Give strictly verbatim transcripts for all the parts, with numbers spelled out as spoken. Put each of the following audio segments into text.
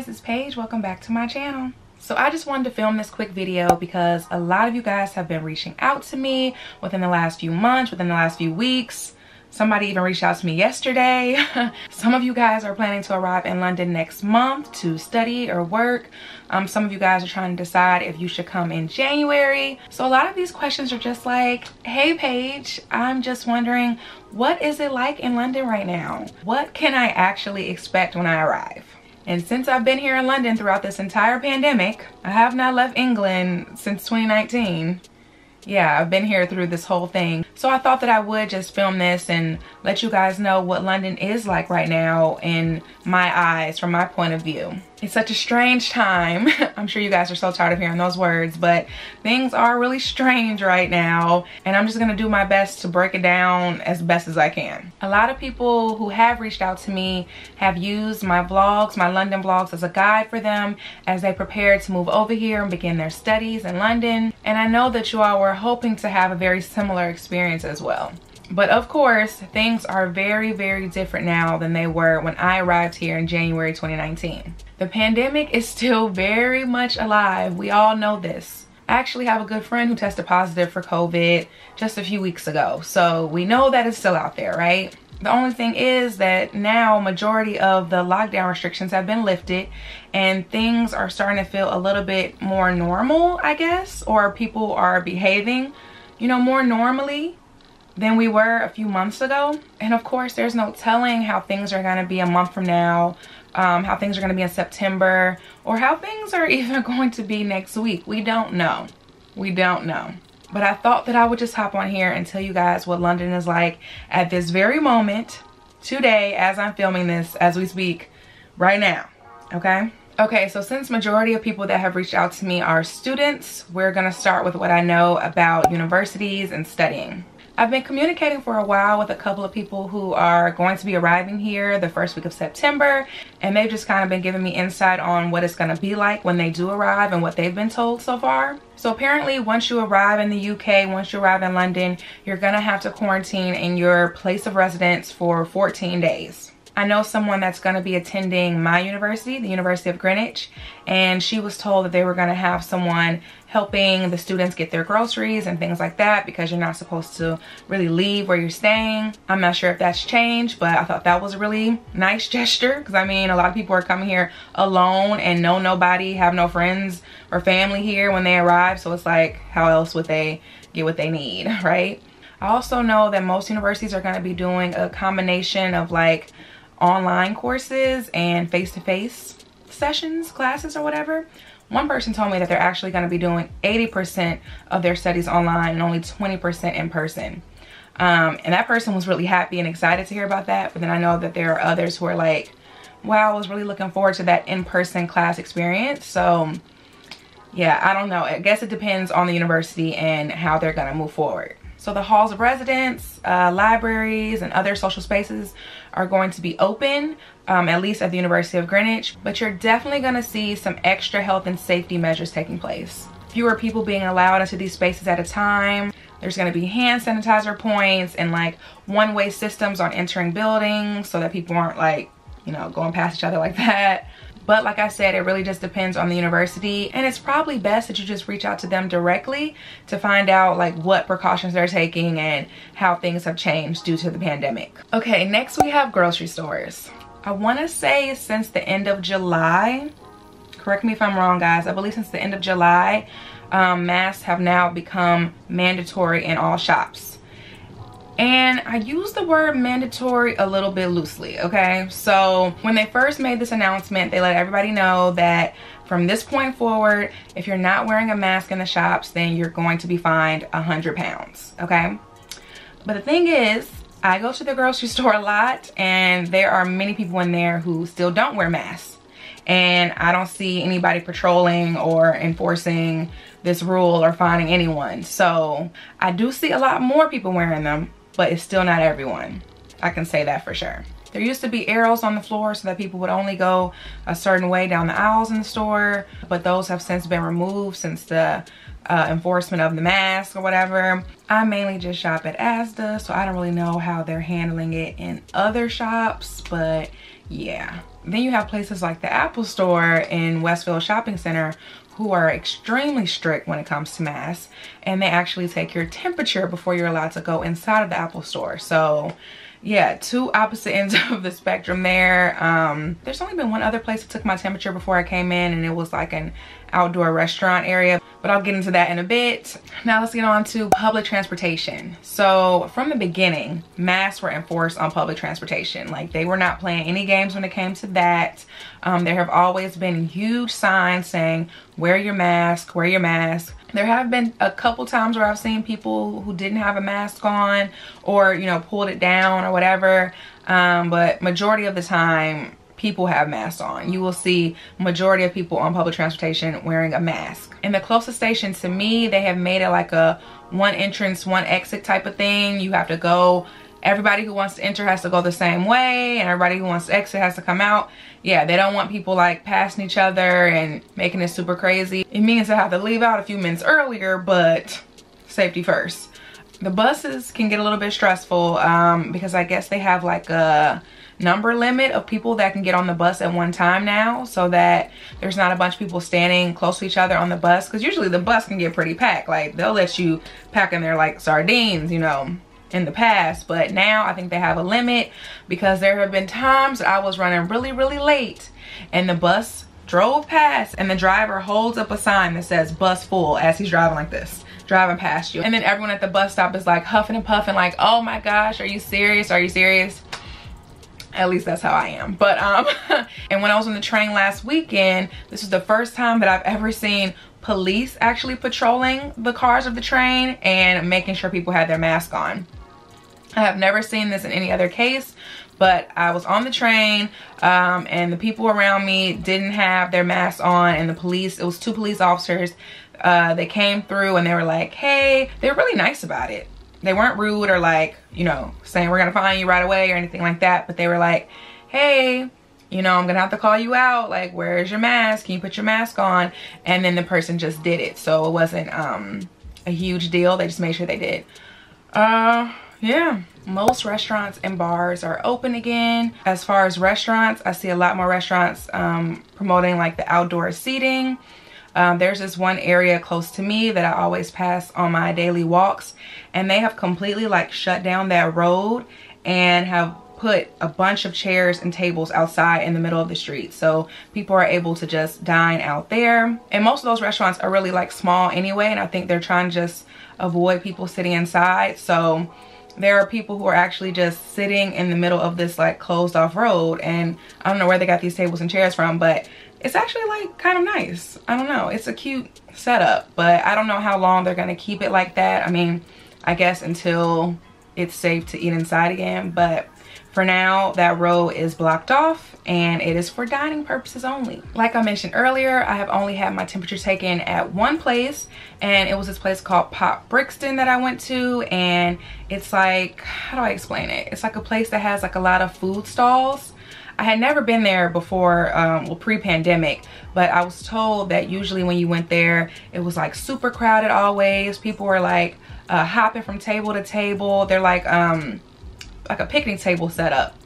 guys, it's Paige. Welcome back to my channel. So I just wanted to film this quick video because a lot of you guys have been reaching out to me within the last few months, within the last few weeks. Somebody even reached out to me yesterday. Some of you guys are planning to arrive in London next month to study or work. Um, some of you guys are trying to decide if you should come in January. So a lot of these questions are just like, hey Paige, I'm just wondering, what is it like in London right now? What can I actually expect when I arrive? And since I've been here in London throughout this entire pandemic, I have not left England since twenty nineteen. Yeah, I've been here through this whole thing. So I thought that I would just film this and let you guys know what London is like right now in my eyes, from my point of view. It's such a strange time. I'm sure you guys are so tired of hearing those words, but things are really strange right now. And I'm just gonna do my best to break it down as best as I can. A lot of people who have reached out to me have used my vlogs, my London vlogs, as a guide for them as they prepare to move over here and begin their studies in London. And I know that you all were hoping to have a very similar experience as well. But of course, things are very, very different now than they were when I arrived here in January twenty nineteen. The pandemic is still very much alive. We all know this. I actually have a good friend who tested positive for COVID just a few weeks ago. So we know that it's still out there, right? The only thing is that now majority of the lockdown restrictions have been lifted and things are starting to feel a little bit more normal, I guess, or people are behaving, you know, more normally than we were a few months ago. And of course, there's no telling how things are gonna be a month from now, um, how things are gonna be in September, or how things are even going to be next week. We don't know. We don't know. But I thought that I would just hop on here and tell you guys what London is like at this very moment, today, as I'm filming this, as we speak, right now, okay? Okay, so since majority of people that have reached out to me are students, we're gonna start with what I know about universities and studying. I've been communicating for a while with a couple of people who are going to be arriving here the first week of September, and they've just kind of been giving me insight on what it's gonna be like when they do arrive and what they've been told so far. So apparently once you arrive in the U K, once you arrive in London, you're gonna have to quarantine in your place of residence for fourteen days. I know someone that's gonna be attending my university, the University of Greenwich, and she was told that they were gonna have someone helping the students get their groceries and things like that because you're not supposed to really leave where you're staying. I'm not sure if that's changed, but I thought that was a really nice gesture because I mean, a lot of people are coming here alone and know nobody, have no friends or family here when they arrive. So it's like, how else would they get what they need, right? I also know that most universities are gonna be doing a combination of like online courses and face-to-face sessions, classes or whatever. One person told me that they're actually gonna be doing eighty percent of their studies online and only twenty percent in person. Um, and that person was really happy and excited to hear about that. But then I know that there are others who are like, wow, I was really looking forward to that in-person class experience. So yeah, I don't know. I guess it depends on the university and how they're gonna move forward. So the halls of residence, uh, libraries, and other social spaces are going to be open, um, at least at the University of Greenwich, but you're definitely gonna see some extra health and safety measures taking place. Fewer people being allowed into these spaces at a time. There's gonna be hand sanitizer points and like one-way systems on entering buildings so that people aren't like, you know, going past each other like that. But like I said, it really just depends on the university, and it's probably best that you just reach out to them directly to find out like what precautions they're taking and how things have changed due to the pandemic. Okay, next we have grocery stores. I wanna say since the end of July, correct me if I'm wrong guys, I believe since the end of July, um, masks have now become mandatory in all shops. And I use the word mandatory a little bit loosely, okay? So when they first made this announcement, they let everybody know that from this point forward, if you're not wearing a mask in the shops, then you're going to be fined one hundred pounds, okay? But the thing is, I go to the grocery store a lot and there are many people in there who still don't wear masks. And I don't see anybody patrolling or enforcing this rule or finding anyone. So I do see a lot more people wearing them, but it's still not everyone. I can say that for sure. There used to be arrows on the floor so that people would only go a certain way down the aisles in the store, but those have since been removed since the uh, enforcement of the mask or whatever. I mainly just shop at Asda, so I don't really know how they're handling it in other shops, but yeah. Then you have places like the Apple Store and Westfield Shopping Center who are extremely strict when it comes to masks, and they actually take your temperature before you're allowed to go inside of the Apple Store. So yeah, two opposite ends of the spectrum there. Um, there's only been one other place that took my temperature before I came in, and it was like an outdoor restaurant area, but I'll get into that in a bit. Now let's get on to public transportation. So from the beginning, masks were enforced on public transportation. Like, they were not playing any games when it came to that. Um, there have always been huge signs saying, wear your mask, wear your mask. There have been a couple times where I've seen people who didn't have a mask on, or, you know, pulled it down or whatever. Um, but majority of the time, people have masks on. You will see majority of people on public transportation wearing a mask. In the closest station to me, they have made it like a one entrance, one exit type of thing. You have to go, everybody who wants to enter has to go the same way, and everybody who wants to exit has to come out. Yeah, they don't want people like passing each other and making it super crazy. It means I have to leave out a few minutes earlier, but safety first. The buses can get a little bit stressful um, because I guess they have like a number limit of people that can get on the bus at one time now, so that there's not a bunch of people standing close to each other on the bus, because usually the bus can get pretty packed. Like, they'll let you pack in there like sardines, you know, in the past. But now I think they have a limit, because there have been times that I was running really, really late and the bus drove past and the driver holds up a sign that says bus full as he's driving like this, driving past you. And then everyone at the bus stop is like huffing and puffing like, oh my gosh, are you serious? Are you serious? At least that's how I am. But um and when I was on the train last weekend, this is the first time that I've ever seen police actually patrolling the cars of the train and making sure people had their mask on. I have never seen this in any other case, but I was on the train um, and the people around me didn't have their masks on, and the police, it was two police officers, uh, they came through and they were like, hey, they were really nice about it. They weren't rude or like, you know, saying we're gonna fine you right away or anything like that, but they were like, hey, you know, I'm gonna have to call you out. Like, where's your mask? Can you put your mask on? And then the person just did it. So it wasn't um, a huge deal. They just made sure they did. Uh, yeah. Most restaurants and bars are open again. As far as restaurants, I see a lot more restaurants um, promoting like the outdoor seating. Um, there's this one area close to me that I always pass on my daily walks, and they have completely like shut down that road and have put a bunch of chairs and tables outside in the middle of the street, so people are able to just dine out there. And most of those restaurants are really like small anyway, and I think they're trying to just avoid people sitting inside. So there are people who are actually just sitting in the middle of this like closed off road, and I don't know where they got these tables and chairs from, but it's actually like kind of nice. I don't know, it's a cute setup, but I don't know how long they're gonna keep it like that. I mean, I guess until it's safe to eat inside again, but for now that road is blocked off and it is for dining purposes only. Like I mentioned earlier, I have only had my temperature taken at one place, and it was this place called Pop Brixton that I went to, and it's like, how do I explain it? It's like a place that has like a lot of food stalls. I had never been there before, um, well, pre-pandemic, but I was told that usually when you went there, it was like super crowded always. People were like uh, hopping from table to table. They're like um, like a picnic table set up,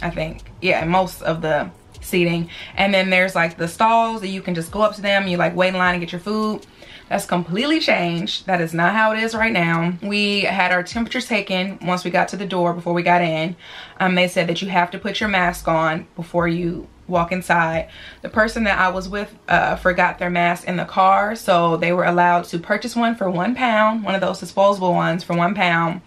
I think. Yeah, most of the seating. And then there's like the stalls that you can just go up to them and you like wait in line and get your food. That's completely changed. That is not how it is right now. We had our temperatures taken once we got to the door before we got in. Um, they said that you have to put your mask on before you walk inside. The person that I was with uh, forgot their mask in the car, so they were allowed to purchase one for one pound, one of those disposable ones for one pound.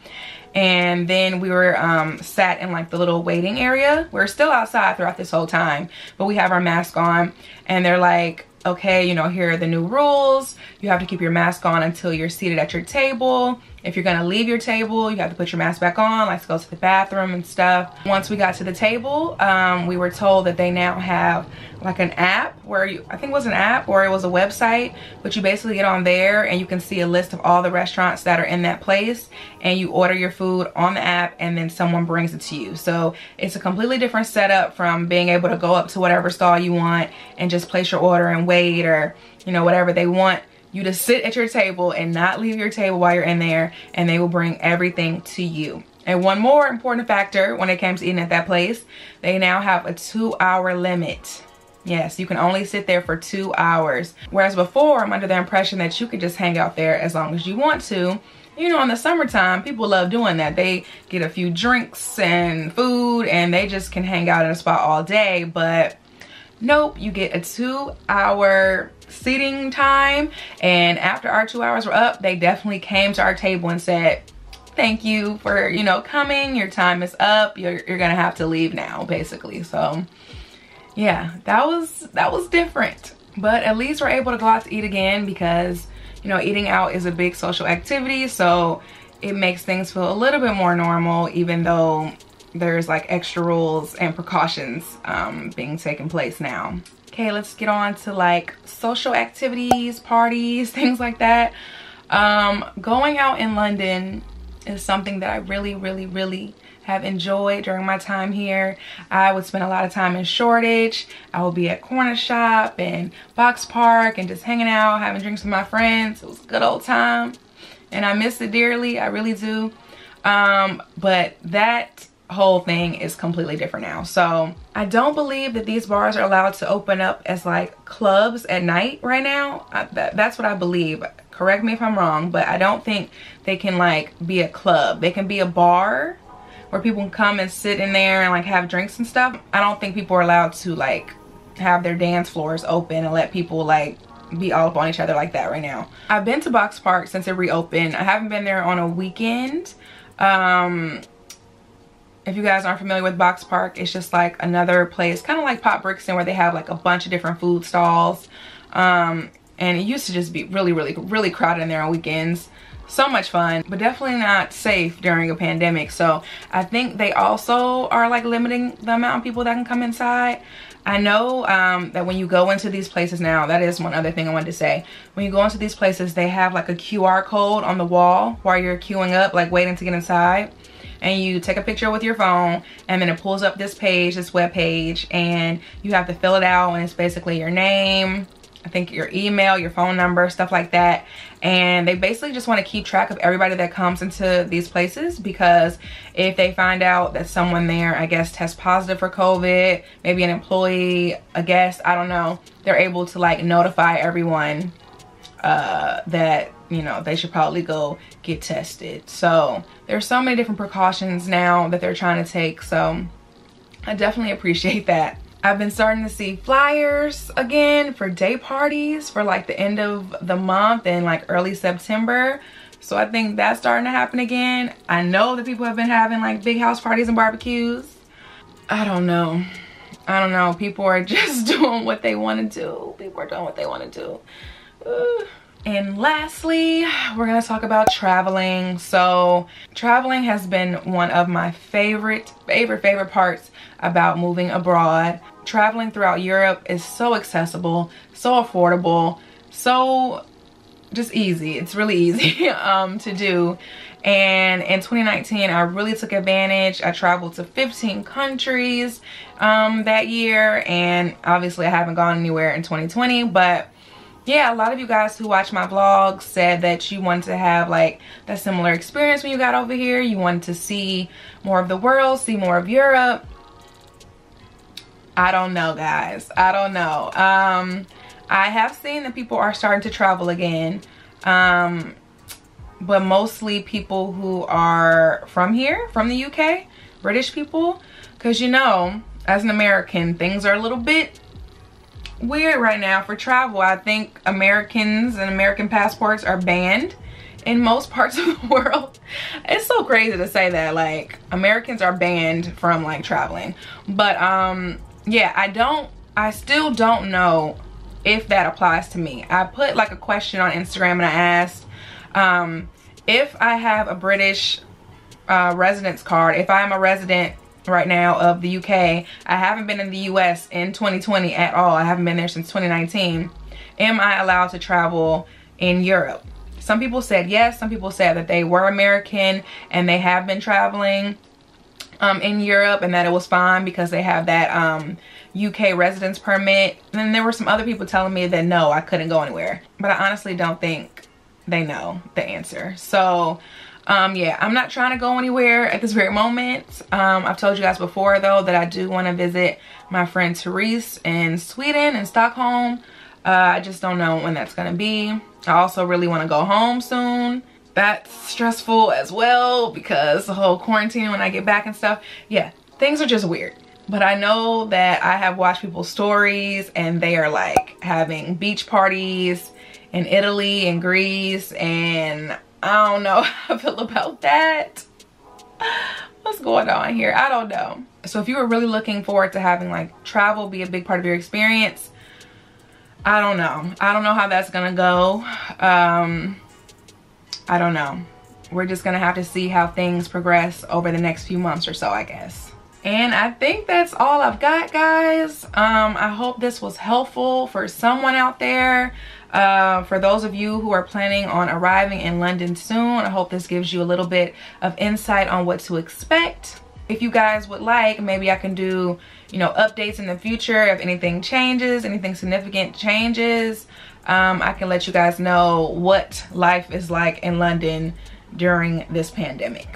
And then we were um, sat in like the little waiting area. We're still outside throughout this whole time, but we have our mask on, and they're like, okay, you know, here are the new rules. You have to keep your mask on until you're seated at your table. If you're gonna leave your table, you have to put your mask back on, like to go to the bathroom and stuff. Once we got to the table, um, we were told that they now have like an app where you, I think it was an app or it was a website, but you basically get on there and you can see a list of all the restaurants that are in that place, and you order your food on the app and then someone brings it to you. So it's a completely different setup from being able to go up to whatever stall you want and just place your order and wait, or, you know, whatever they want you to sit at your table and not leave your table while you're in there, and they will bring everything to you. And one more important factor when it came to eating at that place, they now have a two hour limit. Yes, you can only sit there for two hours. Whereas before, I'm under the impression that you could just hang out there as long as you want to. You know, in the summertime, people love doing that. They get a few drinks and food and they just can hang out in a spot all day. But nope, you get a two hour seating time. And after our two hours were up, they definitely came to our table and said, thank you for, you know, coming. Your time is up. You're, you're gonna have to leave now, basically. So yeah, that was, that was different. But at least we're able to go out to eat again because, you know, eating out is a big social activity, so it makes things feel a little bit more normal, even though there's like extra rules and precautions um, being taken place now. Okay, let's get on to like social activities, parties, things like that. Um, going out in London is something that I really, really, really have enjoyed during my time here. I would spend a lot of time in Shoreditch. I would be at Corner Shop and Box Park and just hanging out, having drinks with my friends. It was a good old time and I miss it dearly. I really do. Um, but that whole thing is completely different now. So I don't believe that these bars are allowed to open up as like clubs at night right now. I, that, that's what I believe. Correct me if I'm wrong, but I don't think they can like be a club. They can be a bar where people can come and sit in there and like have drinks and stuff. I don't think people are allowed to like have their dance floors open and let people like be all up on each other like that right now. I've been to Box Park since it reopened. I haven't been there on a weekend. Um, if you guys aren't familiar with Box Park, it's just like another place, kind of like Pop Brixton, where they have like a bunch of different food stalls. Um, and it used to just be really, really, really crowded in there on weekends. So much fun, but definitely not safe during a pandemic. So I think they also are like limiting the amount of people that can come inside. I know um, that when you go into these places now, that is one other thing I wanted to say. When you go into these places, they have like a Q R code on the wall while you're queuing up, like waiting to get inside. And you take a picture with your phone and then it pulls up this page, this web page, and you have to fill it out, and it's basically your name, I think your email, your phone number, stuff like that. And they basically just want to keep track of everybody that comes into these places, because if they find out that someone there, I guess, tests positive for COVID, maybe an employee, a guest, I don't know, they're able to like notify everyone uh, that, you know, they should probably go get tested. So there's so many different precautions now that they're trying to take. So I definitely appreciate that. I've been starting to see flyers again for day parties for like the end of the month and like early September. So I think that's starting to happen again. I know that people have been having like big house parties and barbecues. I don't know. I don't know. People are just doing what they want to do. People are doing what they want to do. Ooh. And lastly, we're going to talk about traveling. So traveling has been one of my favorite, favorite, favorite parts about moving abroad. Traveling throughout Europe is so accessible, so affordable, so just easy. It's really easy um, to do. And in twenty nineteen, I really took advantage. I traveled to fifteen countries um, that year. And obviously I haven't gone anywhere in twenty twenty, but yeah, a lot of you guys who watch my vlogs said that you wanted to have like that similar experience when you got over here. You wanted to see more of the world, see more of Europe. I don't know, guys. I don't know. Um, I have seen that people are starting to travel again. Um, but mostly people who are from here, from the U K, British people. Because, you know, as an American, things are a little bit weird right now for travel. I think Americans and American passports are banned in most parts of the world. It's so crazy to say that, like, Americans are banned from like traveling. But um yeah, I don't I still don't know if that applies to me. I put like a question on Instagram and I asked um if I have a British uh residence card, if I am a resident right now of the U K. I haven't been in the U S in twenty twenty at all. I haven't been there since twenty nineteen. Am I allowed to travel in Europe? Some people said yes. Some people said that they were American and they have been traveling um, in Europe and that it was fine because they have that um, U K residence permit. And then there were some other people telling me that no, I couldn't go anywhere. But I honestly don't think they know the answer. So Um, yeah, I'm not trying to go anywhere at this very moment. Um, I've told you guys before though that I do want to visit my friend Therese in Sweden and Stockholm. Uh, I just don't know when that's gonna be. I also really want to go home soon. That's stressful as well because the whole quarantine when I get back and stuff. Yeah, things are just weird. But I know that I have watched people's stories and they are like having beach parties in Italy and Greece, and I don't know how I feel about that. What's going on here? I don't know. So if you were really looking forward to having like travel be a big part of your experience, I don't know. I don't know how that's gonna go. Um, I don't know. We're just gonna have to see how things progress over the next few months or so, I guess. And I think that's all I've got, guys. Um, I hope this was helpful for someone out there. Uh, for those of you who are planning on arriving in London soon, I hope this gives you a little bit of insight on what to expect. If you guys would like, maybe I can do, you know, updates in the future if anything changes, anything significant changes. Um, I can let you guys know what life is like in London during this pandemic.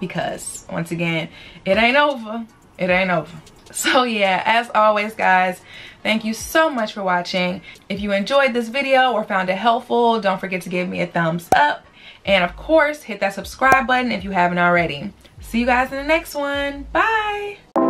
Because once again, it ain't over. It ain't over. So yeah, as always guys, thank you so much for watching. If you enjoyed this video or found it helpful, don't forget to give me a thumbs up. And of course, hit that subscribe button if you haven't already. See you guys in the next one. Bye.